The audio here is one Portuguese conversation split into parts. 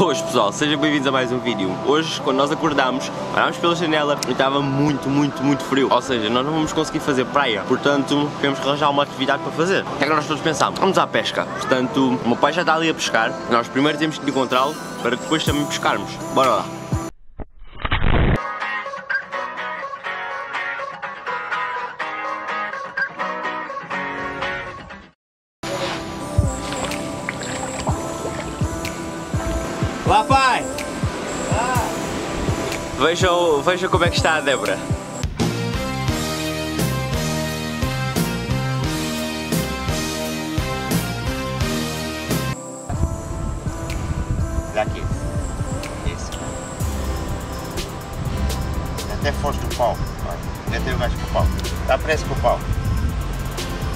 Boas pessoal, sejam bem-vindos a mais um vídeo. Hoje, quando nós acordámos, parámos pela janela e estava muito frio. Ou seja, nós não vamos conseguir fazer praia, portanto, temos que arranjar uma atividade para fazer. O que é que nós todos pensámos? Vamos à pesca. Portanto, o meu pai já está ali a pescar. Nós primeiro temos que encontrá-lo para depois também pescarmos. Bora lá! Lá, pai! Ah. Vejam como é que está a Debora. Olha aqui. Isso. Até foste o pau. Até o gajo com o pau. Está preso com o pau.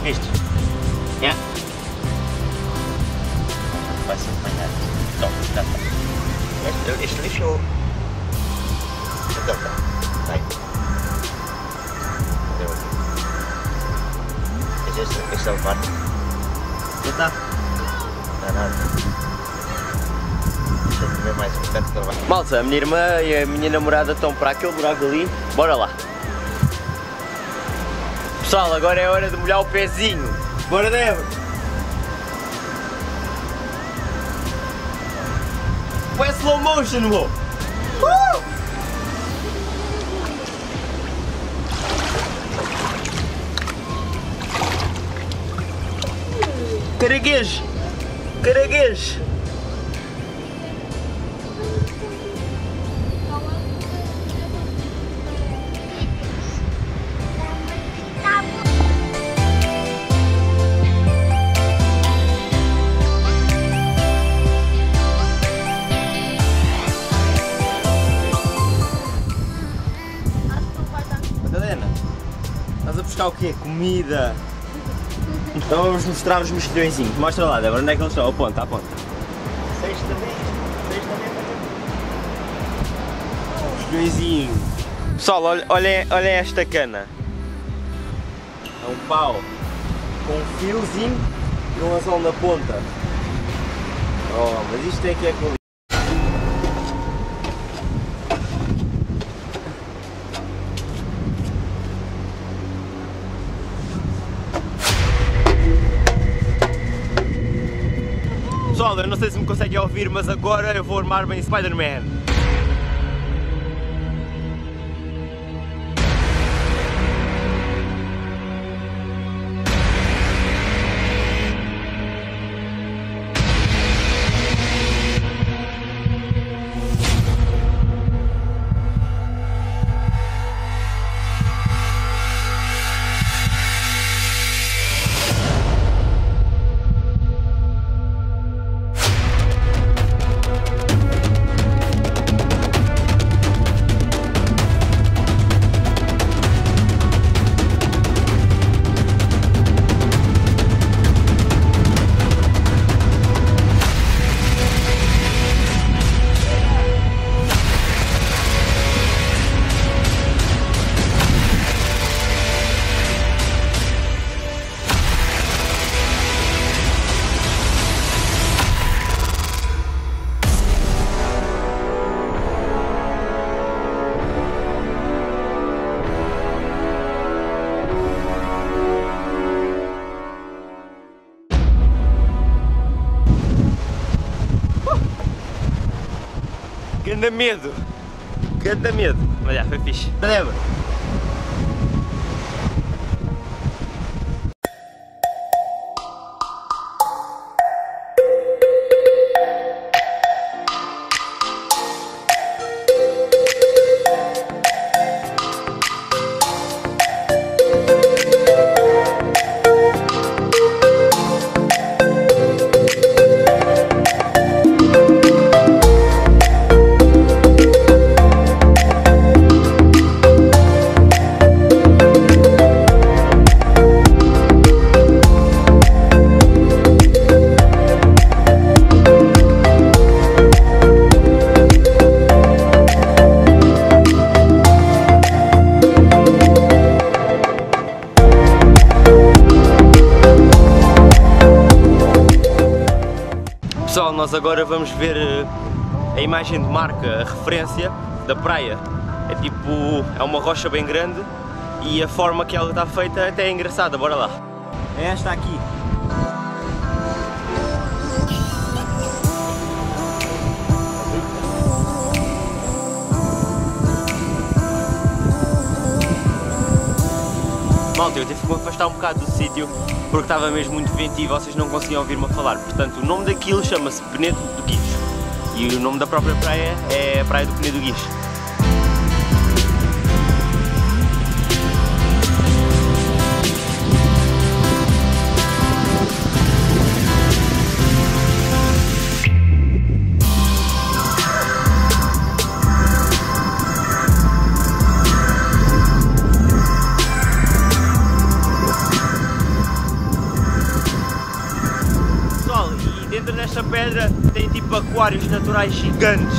Isto. Yeah. Vai ser apanhado. Então, já está. Este lixo. Então, vai. Este é o quarto. Já está? Não, não. Deixa eu comer mais um bocado de trabalho. Malta, a minha irmã e a minha namorada estão para aquele buraco ali. Bora lá. Pessoal, agora é hora de molhar o pezinho. Bora, Débora. Foi slow motion, meu! Caraguês! Caraguês! O que é? Comida! Então vamos mostrar os mexilhõezinhos. Mostra lá, Débora, onde é que eles estão? Aponta, aponta. Sexta vez. Mexilhõezinho. Pessoal, olhem esta cana. É um pau com um fiozinho e um anzol na ponta. Oh, mas isto é que é com... Pessoal, eu não sei se me conseguem ouvir, mas agora eu vou armar bem Spider-Man. Ganda medo, mas já foi fixe. Lembra? Pessoal, nós agora vamos ver a imagem de marca, a referência da praia. É tipo, é uma rocha bem grande e a forma que ela está feita até é engraçada, bora lá. É esta aqui. Malta, eu tive que me afastar um bocado do sítio porque estava mesmo muito vento e vocês não conseguiam ouvir-me falar. Portanto, o nome daquilo chama-se Penedo do Guicho e o nome da própria praia é a Praia do Penedo Guicho. Dentro desta pedra tem tipo aquários naturais gigantes.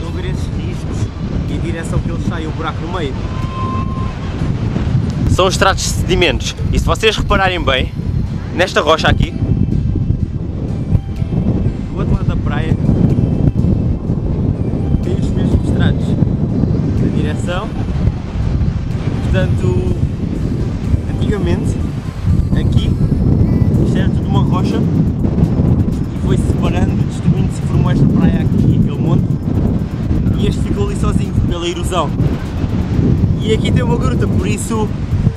Sobre esses riscos e a direção que eles saem, o buraco no meio são os tratos de sedimentos, e se vocês repararem bem, nesta rocha aqui, do outro lado da praia, tem os mesmos tratos da direção. Portanto, antigamente, aqui, isto era tudo uma rocha, e foi-se separando, destruindo-se, formou esta praia aqui, aquele monte, e este ficou ali sozinho, pela erosão. E aqui tem uma gruta, por isso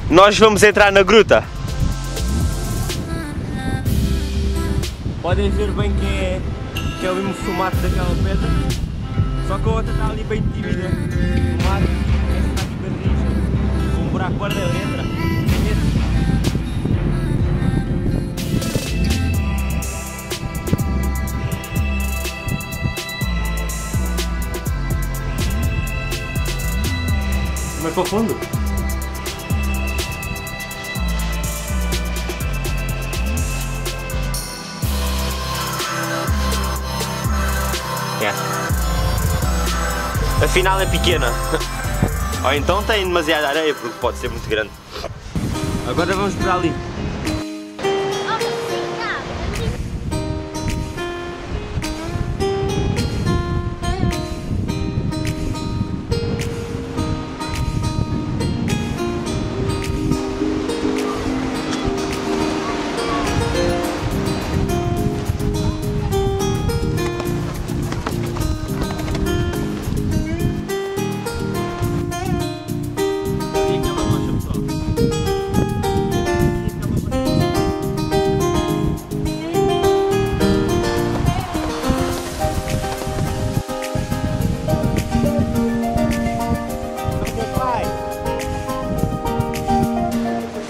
nós vamos entrar na gruta. Podem ver bem que é o mesmo formato daquela pedra, só que a outra está ali bem tímida. O mar, essa está aqui bem rija, com um buraco guarda letra. Vai para o fundo? Afinal é pequena. Ou então tem demasiada areia, porque pode ser muito grande. Agora vamos para ali.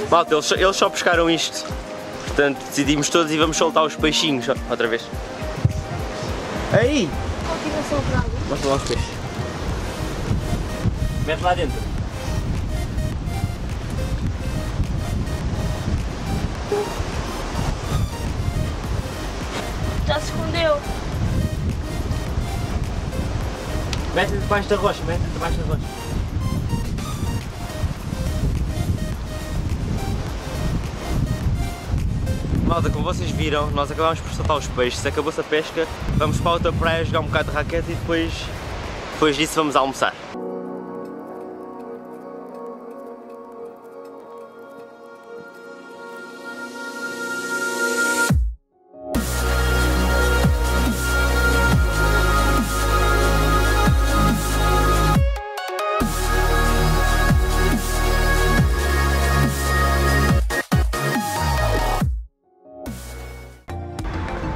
Malta, eles só pescaram isto, portanto decidimos todos e vamos soltar os peixinhos outra vez. Aí! Mostra lá os peixes. Mete lá dentro. Já se escondeu. Mete debaixo da rocha, mete debaixo da rocha. Malta, como vocês viram, nós acabámos por soltar os peixes, acabou-se a pesca, vamos para outra praia jogar um bocado de raquete e depois disso vamos almoçar.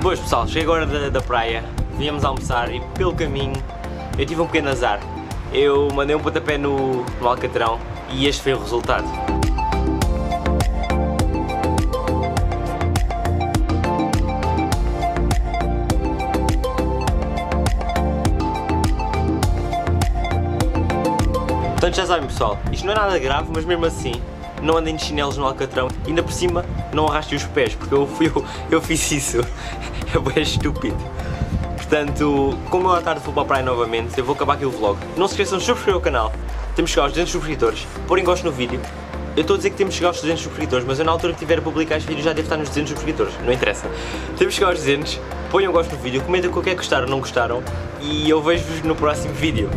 Pois pessoal, cheguei agora da praia, viemos almoçar e pelo caminho eu tive um pequeno azar. Eu mandei um pontapé no Alcatrão e este foi o resultado. Portanto já sabem pessoal, isto não é nada grave, mas mesmo assim não andem de chinelos no Alcatrão, ainda por cima não arrastem os pés, porque eu fiz isso, é bem estúpido. Portanto, como eu à tarde vou para a praia novamente, eu vou acabar aqui o vlog. Não se esqueçam de subscrever o canal, temos que chegar aos 200 subscritores, porem gosto no vídeo. Eu estou a dizer que temos que chegar aos 200 subscritores, mas eu na altura que tiver a publicar este vídeo já deve estar nos 200 subscritores, não interessa. Temos que chegar aos 200, ponham gosto no vídeo, comentem o que é que gostaram ou não gostaram e eu vejo-vos no próximo vídeo.